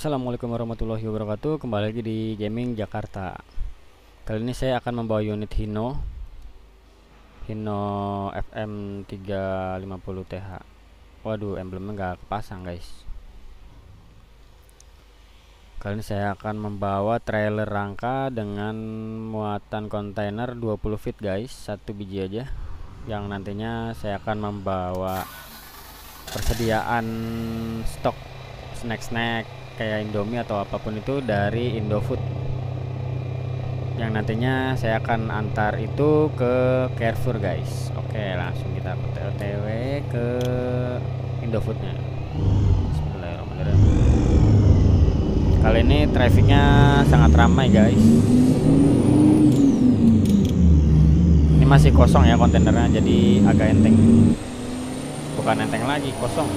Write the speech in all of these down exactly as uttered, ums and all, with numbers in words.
Assalamualaikum warahmatullahi wabarakatuh. Kembali lagi di Gaming Jakarta. Kali ini saya akan membawa unit Hino Hino F M tiga lima nol T H. Waduh, emblemnya nggak kepasang guys. Kali ini saya akan membawa trailer rangka dengan muatan kontainer dua puluh feet guys, satu biji aja, yang nantinya saya akan membawa persediaan stok snack-snack kayak Indomie atau apapun itu dari Indofood, yang nantinya saya akan antar itu ke Carrefour guys. Oke, langsung kita O T W ke Indofoodnya. Bismillahirrahmanirrahim. Kali ini trafficnya sangat ramai guys. Ini masih kosong ya kontainernya, jadi agak enteng. Bukan enteng lagi, kosong.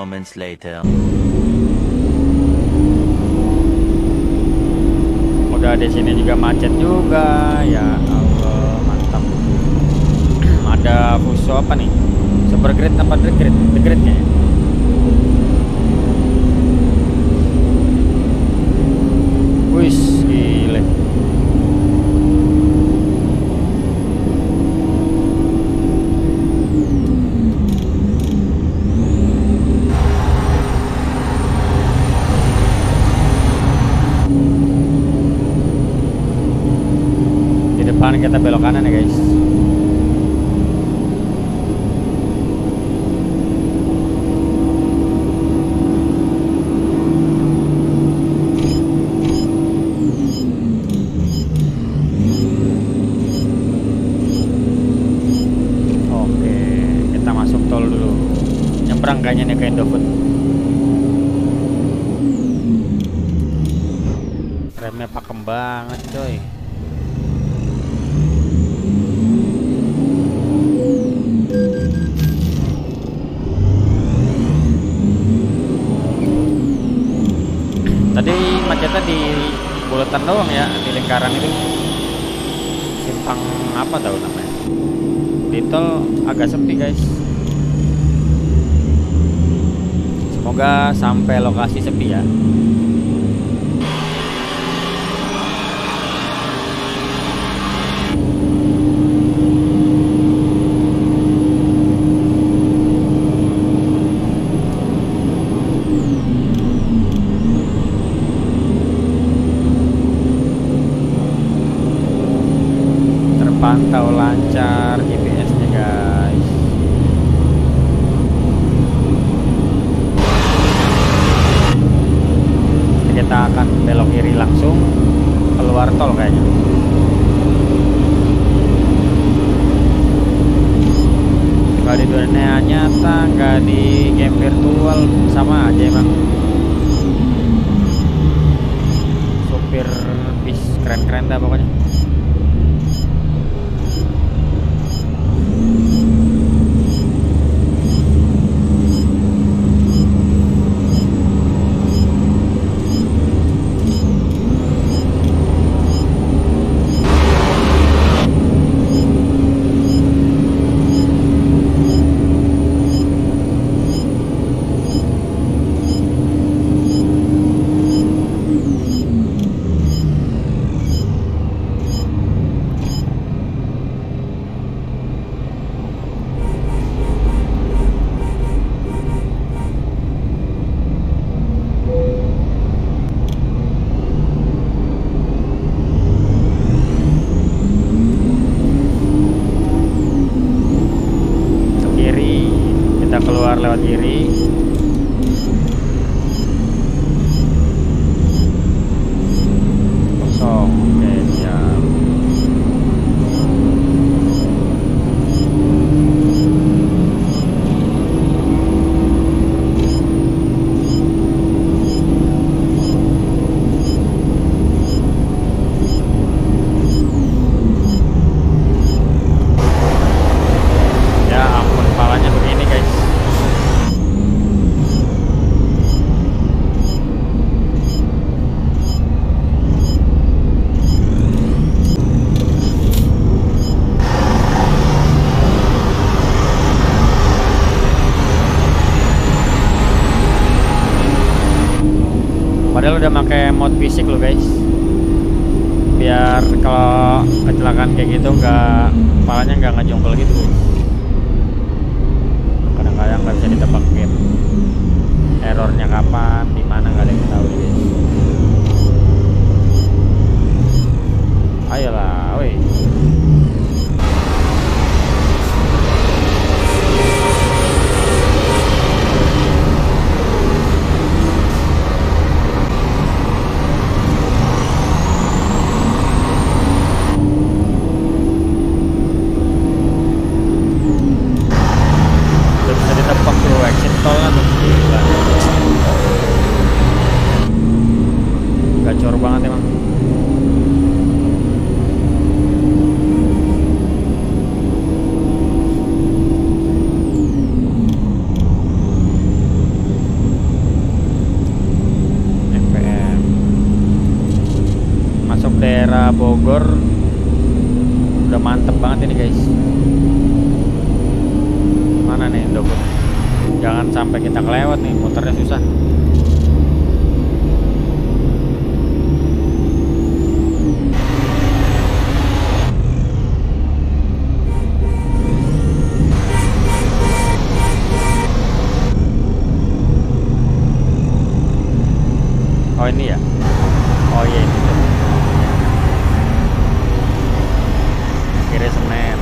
Moments later. Udah di sini juga macet juga ya Allah, mantap. Ada fuso apa nih? Super grid apa the grid? The gridnya ya? Wis, gile. Kita belok kanan ya guys. Oke, kita masuk tol dulu. Nyebrang kayaknya nih ke Indofood. Remnya pakem banget coy. Tadi macetnya di bulatan doang ya, di lingkaran itu, simpang apa tahu namanya. Di tol agak sepi guys. Semoga sampai lokasi sepi ya. terpantau lancar G P S-nya guys. Kita akan belok kiri langsung keluar tol kayaknya. Gak di dunia nyata, gak di game virtual, sama aja emang. Supir bis keren-keren dah pokoknya. Lewat kiri, kosong. Oke, siap. Ya ampun, palanya begini guys. Padahal udah pakai mod fisik loh guys, biar kalau kecelakaan kayak gitu nggak, palanya nggak ngejongkel gitu guys. Kadang-kadang nggak bisa ditebak game, errornya kapan, di mana nggak ada yang tahu guys. Ayolah, woi. Gacor banget emang. F P M masuk daerah Bogor udah mantep banget ini guys. Mana nih Indobus, jangan sampai kita kelewat nih, muternya susah. Oh ini ya? Oh iya ini tuh. Kira Senen.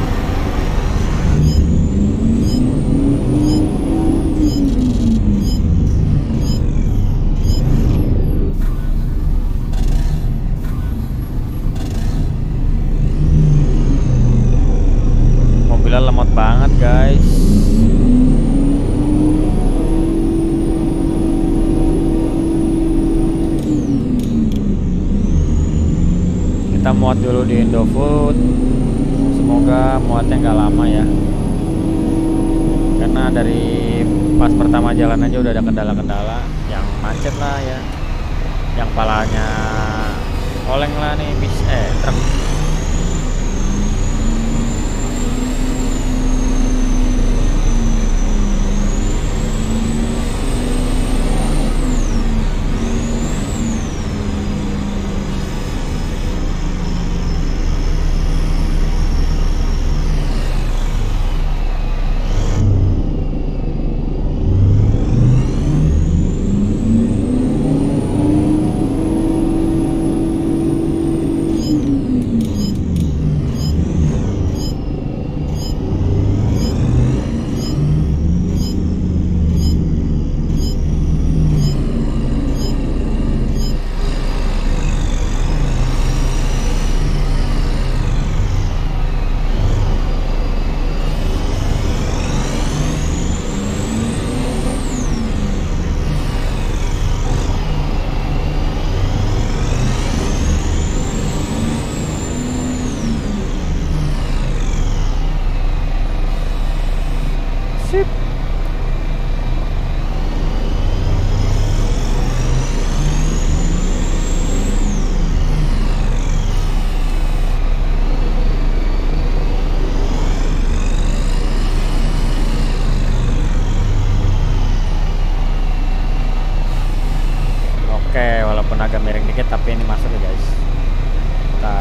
Mobilnya lemot banget guys. Kita muat dulu di Indofood, semoga muatnya nggak lama ya, karena dari pas pertama jalan aja udah ada kendala-kendala, yang macet lah ya, yang palanya oleng lah nih bis eh truk. agak miring dikit, tapi ini masuk ya guys. Kita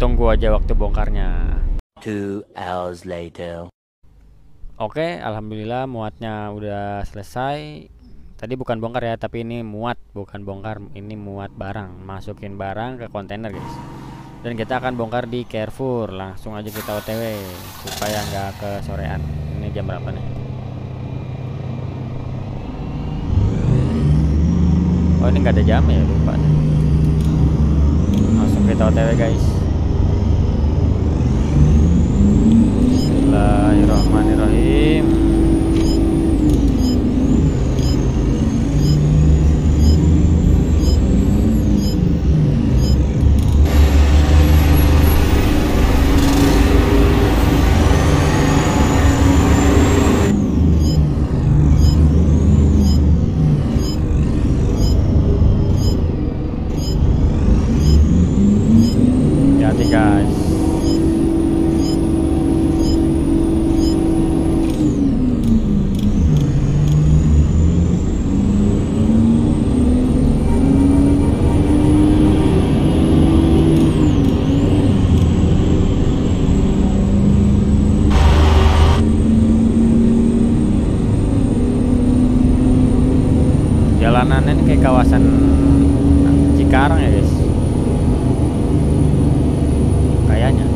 tunggu aja waktu bongkarnya. Two hours later. Oke, alhamdulillah muatnya udah selesai. Tadi bukan bongkar ya, tapi ini muat, bukan bongkar, ini muat barang, masukin barang ke kontainer guys. Dan kita akan bongkar di Carrefour, langsung aja kita O T W supaya nggak kesorean. Ini jam berapa nih? Oh ini nggak ada jam ya, lupa. Langsung kita O T W guys. Bismillahirrahmanirrahim. Jalanannya ini kayak kawasan Cikarang ya guys, kayaknya.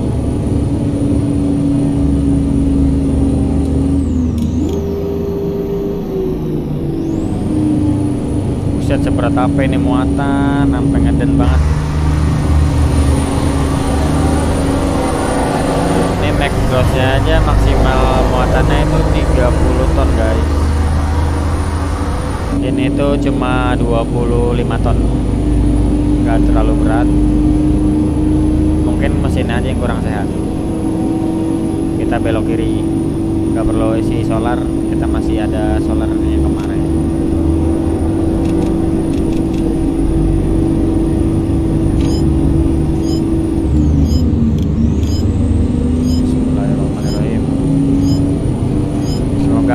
Buset, seberat apa ini muatan, sampai ngeden banget. Ini max grossnya aja maksimal muatannya itu tiga puluh ton guys. Ini tuh cuma dua puluh lima ton, nggak terlalu berat. Mungkin mesin aja yang kurang sehat. Kita belok kiri, nggak perlu isi solar, kita masih ada solar yang kemarin. Semoga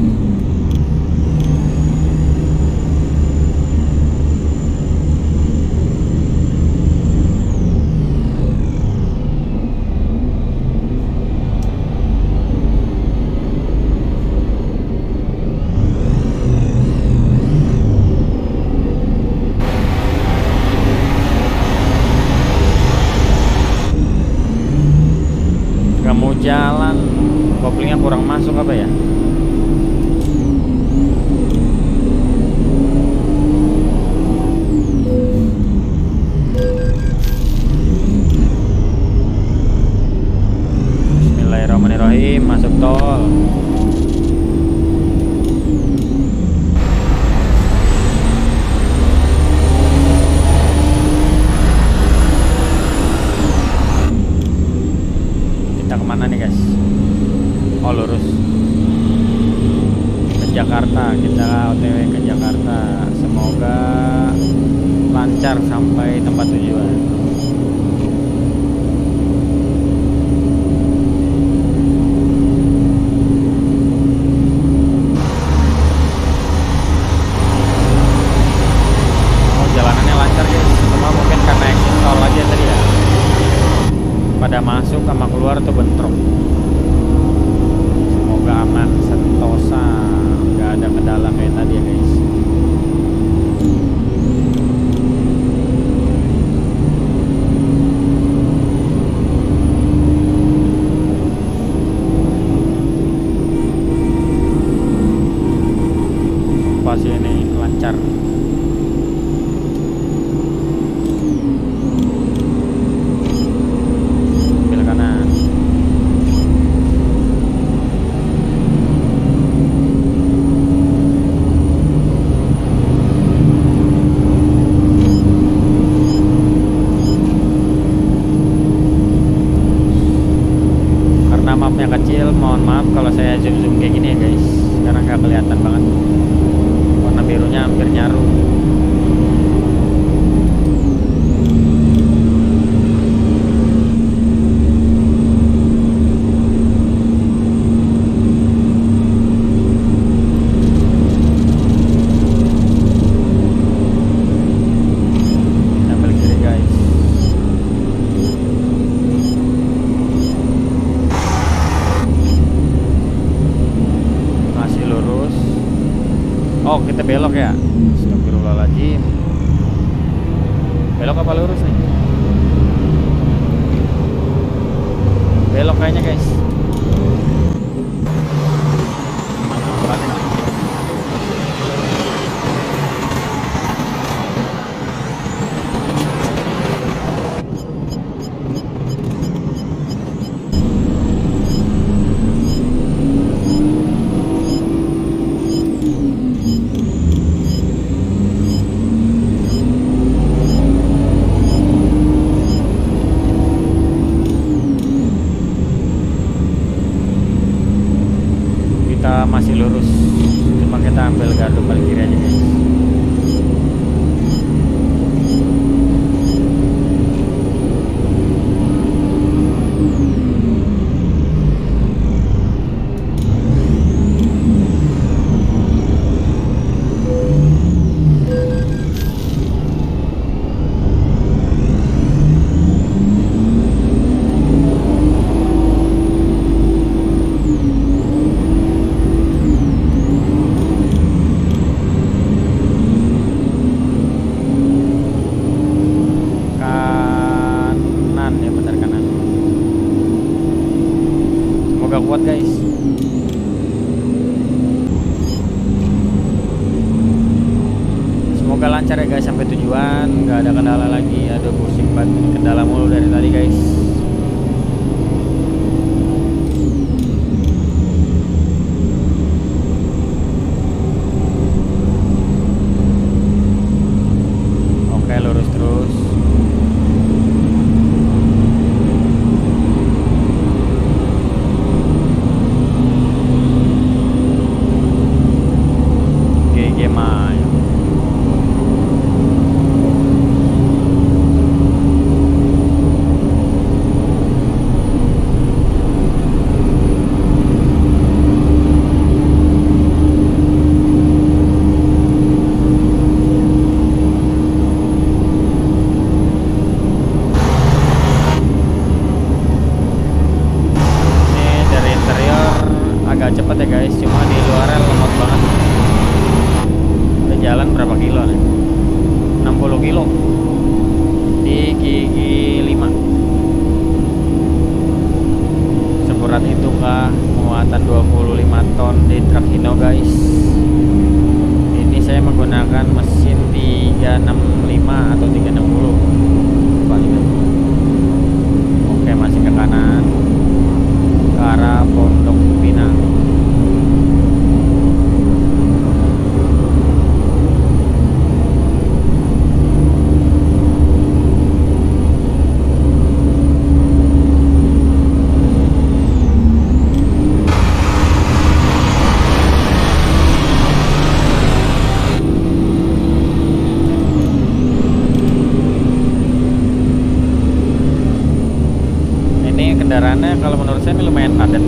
Mau jalan, koplingnya kurang masuk apa ya? Bismillahirrahmanirrahim, masuk tol. Mana nih guys? Oh lurus ke Jakarta, kita O T W ke Jakarta. Semoga lancar sampai tempat tujuan. Oh jalanannya lancar guys, cuma mungkin karena exit tol aja tadi ya. Pada masuk sama keluar tuh bentrok. Semoga aman, sentosa, nggak ada kendala kayak tadi ya guys. Pas ini lancar. Kecil, mohon maaf kalau saya zoom-zoom kayak gini ya guys, karena nggak kelihatan banget, warna birunya hampir nyaru. belok ya. Astagfirullahaladzim. Belok apa lurus nih? Belok kayaknya guys. Masih lurus, cuma kita ambil gardu paling kiri aja guys. Lancar ya guys sampai tujuan, nggak ada kendala lagi. Aduh pusing banget, kendala mulu dari tadi guys. Oke lurus terus. G G main. Cepat ya guys, cuma di luarnya lemot banget. Udah jalan berapa kilo nih? enam puluh kilo di gigi lima. Seberat itu kah muatan dua puluh lima ton di truk Hino guys. Ini saya menggunakan mesin tiga enam lima atau tiga enam nol palingan. Oke masih ke kanan ke arah Pondok Pinang. Ini kendaraannya kalau menurut saya ini lumayan padat.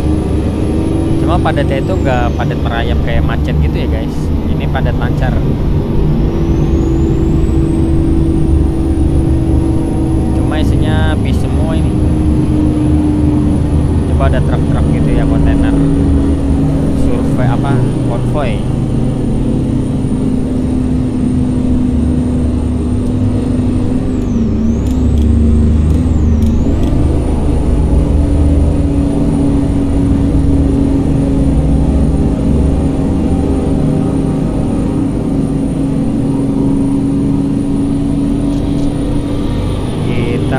Cuma padatnya itu nggak padat merayap kayak macet gitu ya guys. Ini padat lancar. Cuma isinya bis semua ini. Coba ada truk-truk gitu ya, kontainer survei apa konvoy.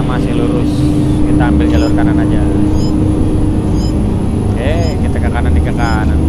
Masih lurus, kita ambil jalur kanan aja. Oke, kita ke kanan, nih ke kanan.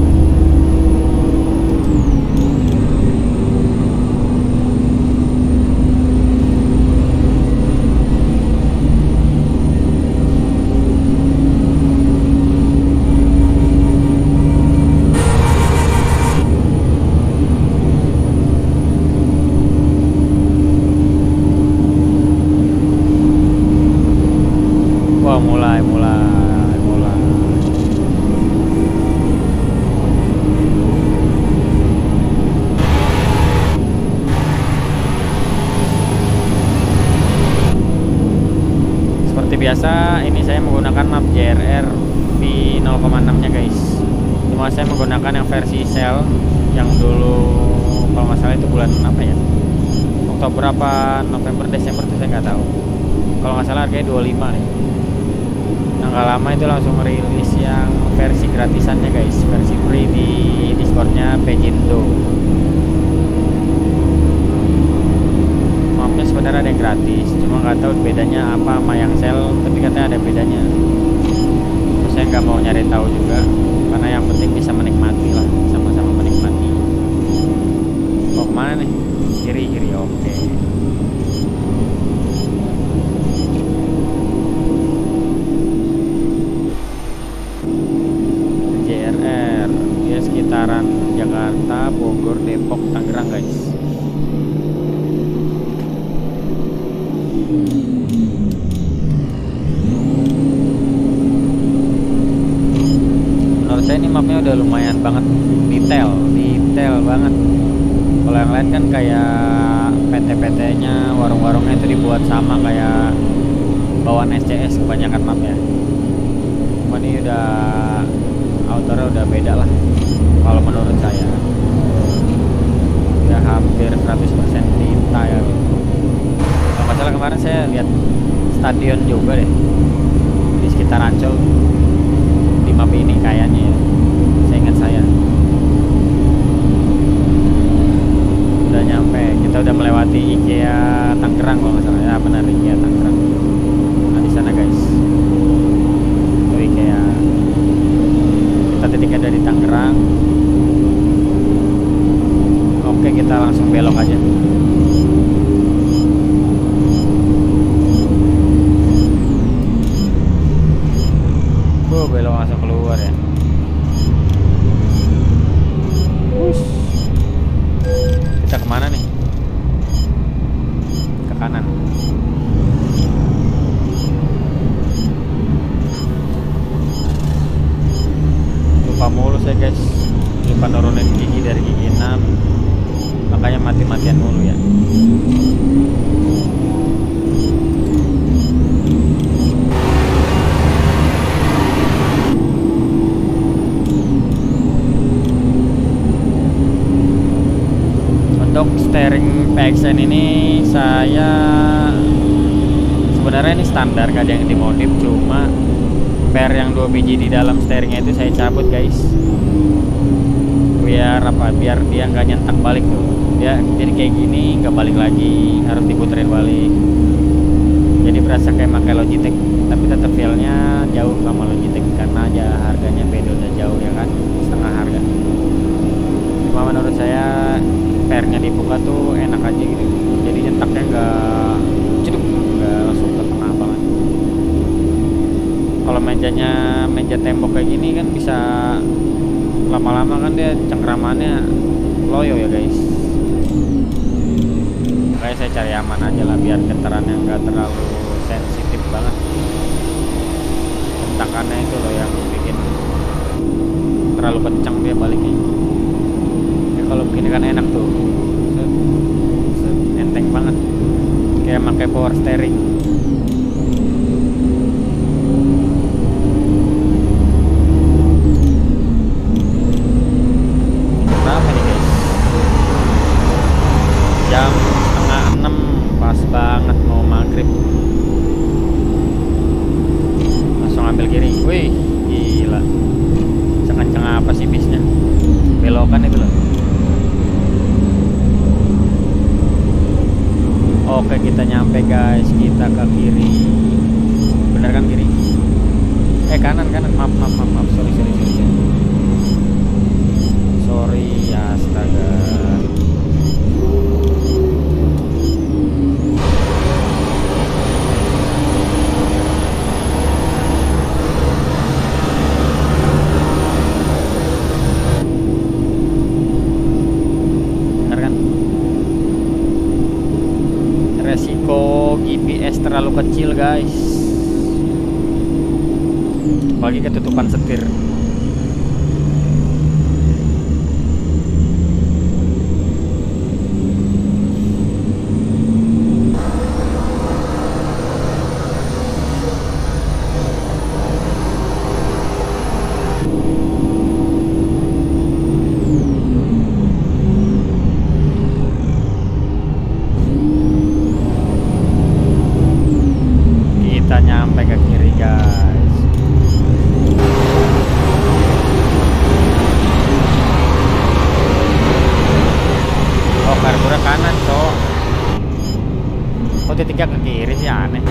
Biasa ini saya menggunakan map J R R V nol koma enam nya guys. Cuma saya menggunakan yang versi sel yang dulu kalau masalah itu bulan apa ya, Oktober apa November Desember itu saya nggak tahu. Kalau nggak salah harganya dua puluh lima nih. Nah nggak lama itu langsung rilis yang versi gratisannya guys, versi free di Discordnya Pejindo. Maafnya sebenarnya ada yang gratis, cuma nggak tahu bedanya apa sama yang sale, tapi katanya ada bedanya. Terus saya nggak mau nyari tahu juga, karena yang penting bisa menikmati lah, sama-sama menikmati. Oh mana nih? Kiri-kiri, oke. Okay. J R R, ya sekitaran Jakarta, Bogor, Depok, Tangerang guys. Menurut saya ini mapnya udah lumayan banget detail, detail banget. Kalau yang lain kan kayak P T P T-nya, warung-warungnya itu dibuat sama kayak bawaan S C S kebanyakan map ya. Cuma ini udah outdoor udah beda lah kalau menurut saya. Udah hampir seratus persen detail. Kalau masalah kemarin saya lihat stadion juga deh di sekitar Ancol di map ini kayaknya ya. Saya ingat saya. Udah nyampe, kita udah melewati IKEA Tangerang kalau nggak salah ya, benar IKEA Tangerang. Nah di sana guys, itu IKEA. Kita titiknya ada di Tangerang. Oke kita langsung belok aja. Oh belok langsung keluar ya. Ush. Kita kemana nih? Ke kanan. Lupa mulu saya guys. Lupa nurunin gigi dari gigi enam. Makanya mati-matian mulu ya. Steering P X N ini saya sebenarnya ini standar, gak ada yang dimodif, cuma per yang dua biji di dalam steeringnya itu saya cabut guys, biar apa, biar dia nggak nyentak balik tuh ya, jadi kayak gini nggak balik lagi, harus diputerin balik, jadi berasa kayak pakai Logitech, tapi tetap feelnya jauh sama Logitech karena aja harganya beda, udah jauh ya kan, setengah harga. Cuma menurut saya pernya dibuka tuh enak aja gitu, jadi nyentaknya nggak ceduk, nggak langsung ke tengah banget. Kalau mejanya meja tembok kayak gini kan bisa lama-lama kan dia cengkramannya loyo ya guys. Kayak saya cari aman aja lah biar getarannya nggak terlalu sensitif banget. Centakannya itu loh yang bikin terlalu kencang dia baliknya. Kalau begini kan enak tuh, enteng banget, kayak pakai power steering. Berapa nih guys? Jam setengah enam, pas banget mau maghrib. Langsung ambil kiri. Wih, gila. Kenceng apa sih bisnya? Belokan itu loh. Oke kita nyampe guys, kita ke kiri, bener kan kiri? Eh kanan kanan, maaf maaf maaf, maaf. sorry sorry sorry, sorry astaga. Terlalu kecil guys, bagi ketutupan setir. Kok titiknya ke kiri sih, aneh.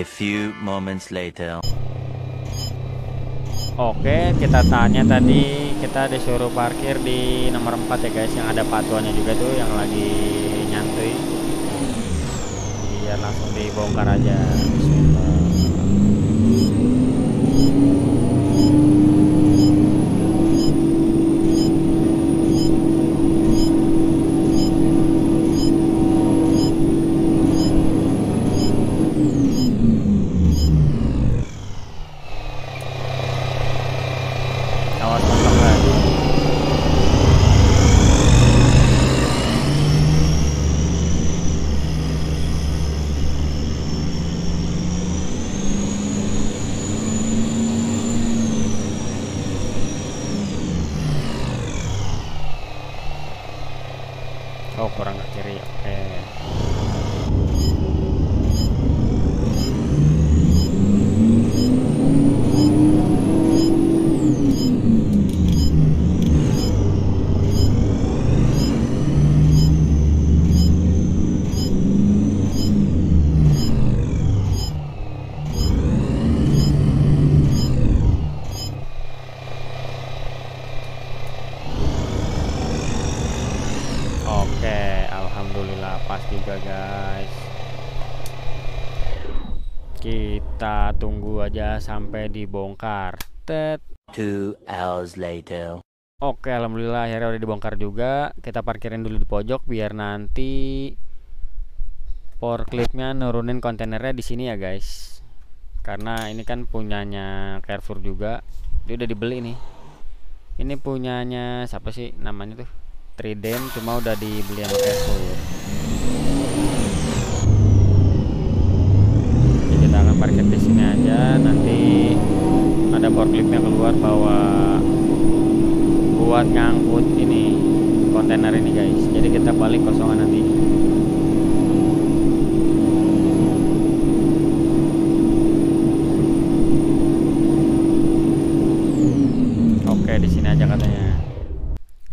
A few moments later. Oke, kita tanya tadi, kita disuruh parkir di nomor empat ya guys, yang ada patuannya juga tuh yang lagi nyantui. Biar langsung dibongkar aja. Kita tunggu aja sampai dibongkar. Tet. Two hours later. Oke, alhamdulillah akhirnya udah dibongkar juga. Kita parkirin dulu di pojok biar nanti forkliftnya nurunin kontainernya di sini ya guys. Karena ini kan punyanya Carrefour juga. Dia udah dibeli nih. Ini punyanya siapa sih namanya tuh? Trident, cuma udah dibeli sama Carrefour. Parkir di sini aja, nanti ada forkliftnya keluar bawa buat ngangkut ini kontainer ini guys, jadi kita balik kosongan nanti. Oke, di sini aja katanya.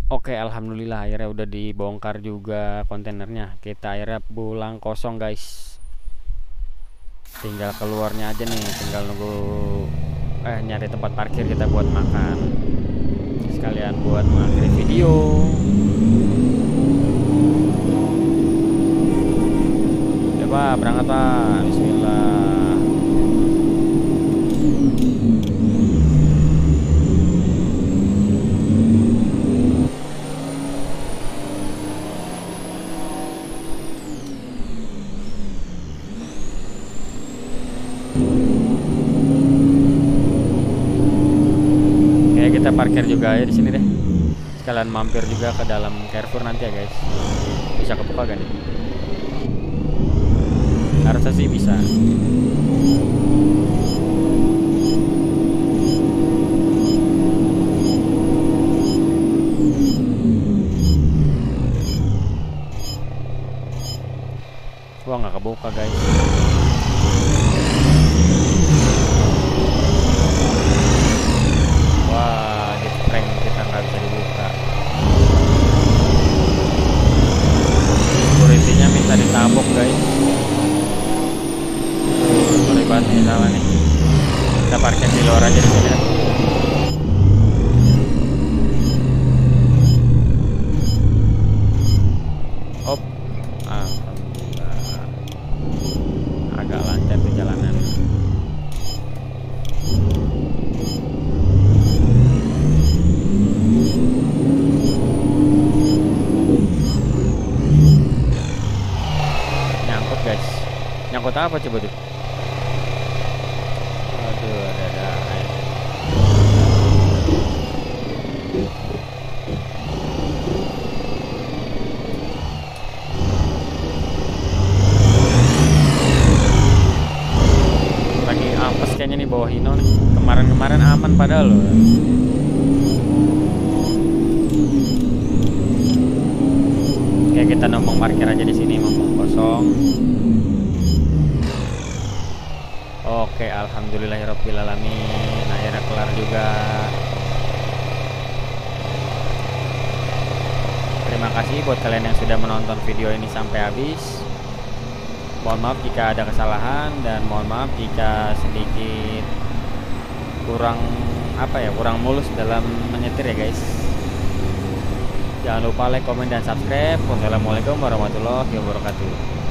Oke, alhamdulillah akhirnya udah dibongkar juga kontainernya. Kita akhirnya pulang kosong guys. Tinggal keluarnya aja nih, tinggal nunggu eh nyari tempat parkir kita buat makan, sekalian buat mengakhiri video. Ya Pak, berangkat Pak, bismillah. Parkir juga ya di sini deh, sekalian mampir juga ke dalam Carrefour nanti ya guys. Bisa kebuka gak nih? Harusnya sih bisa. Wah, nggak kebuka guys. indoor aja di sini. Op, alhamdulillah agak lancar perjalanan. Nyangkut guys, nyangkut apa coba tuh? Bawah Hino nih, kemarin-kemarin aman padahal loh. Oke, kita numpang parkir aja di sini, mumpung kosong. Oke, alhamdulillahirabbil alamin, akhirnya kelar juga. Terima kasih buat kalian yang sudah menonton video ini sampai habis. Mohon maaf jika ada kesalahan dan mohon maaf jika sedikit kurang apa ya kurang mulus dalam menyetir ya guys. Jangan lupa like, komen, dan subscribe. Wassalamualaikum warahmatullahi wabarakatuh.